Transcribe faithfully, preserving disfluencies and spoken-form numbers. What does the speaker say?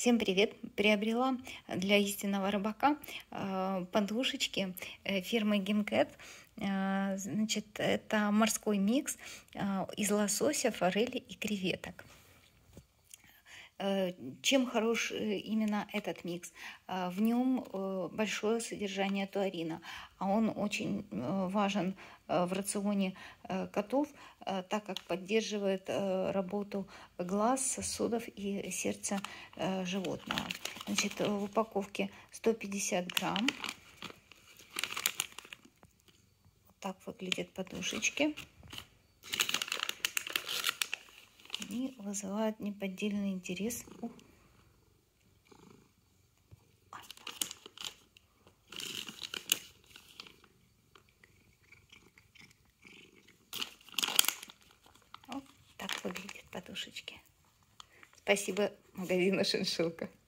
Всем привет! Приобрела для истинного рыбака подушечки фирмы Гинкэт. Значит, это морской микс из лосося, форели и креветок. Чем хорош именно этот микс? В нем большое содержание таурина, а он очень важен в рационе котов, так как поддерживает работу глаз, сосудов и сердца животного. Значит, в упаковке сто пятьдесят грамм. Вот так выглядят подушечки. И вызывает неподдельный интерес. Вот так выглядят подушечки. Спасибо магазину Шиншилка.